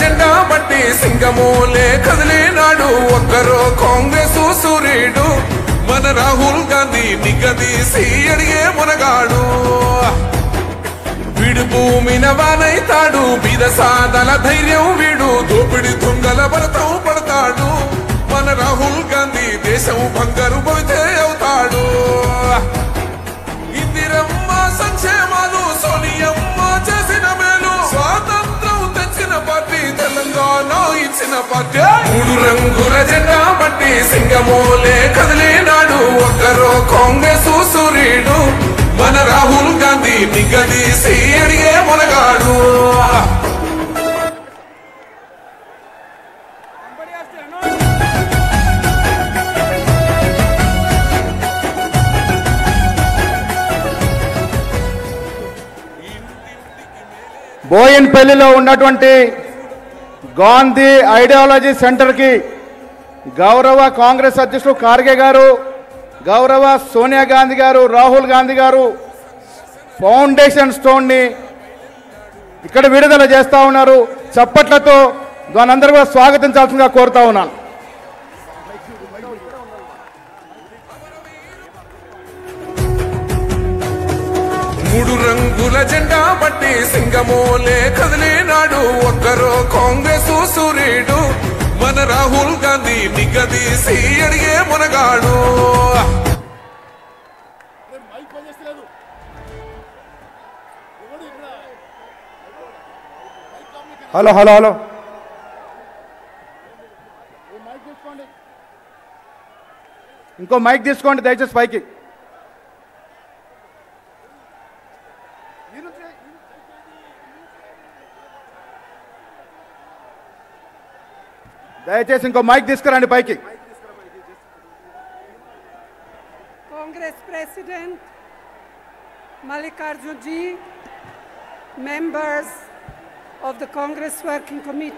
జెండా బట్టి సింగమూలే కదిలేనాడు ఒక్కరో కాంగ్రెస్ సూరీడు మన రాహుల్ గాంధీ నిగదీసి అడిగే మునగాడు వీడు భూమిన వానైతాడు బీద సాదల ధైర్యం వీడు దోపిడి దొంగల బలతం పడతాడు మన రాహుల్ గాంధీ దేశం బంగారు భవితే అవుతాడు ఇందిరమ్మ సంక్షేమాలు సోనియమ్మ చేసిన మేలు స్వాతంత్రం తెచ్చిన పార్టీ తెలంగాణ ఇచ్చిన పార్టీ మూడు రంగుల జెండా బట్టి సింగమోలే కదిలేనాడు ఒక్కరో కాంగ్రెస్ సూరీడు మన రాహుల్ గాంధీ నిగదీసి అడిగే మునగాడు బోయిన్పల్లిలో ఉన్నటువంటి గాంధీ ఐడియాలజీ సెంటర్కి గౌరవ కాంగ్రెస్ అధ్యక్షులు ఖార్గే గారు, గౌరవ సోనియా గాంధీ గారు, రాహుల్ గాంధీ గారు ఫౌండేషన్ స్టోన్ని ఇక్కడ విడుదల చేస్తూ ఉన్నారు. చప్పట్లతో దాని అందరూ కూడా స్వాగతించాల్సిందిగా కోరుతా ఉన్నాను. మూడు రంగుల జెండా బట్టి సింగమోలే కదిలేనాడు ఒక్కరో కాంగ్రెస్ సూరీడు మన రాహుల్ గాంధీ నిగదీసి అడిగే మునగాడు హలో హలో హలో ఇంకో మైక్ తీసుకోండి దయచేసి పైకి. దయచేసి ఇంకో మైక్ తీసుకురండి పైకి. Congress president Mallikarjun ji, members of the Congress working committee,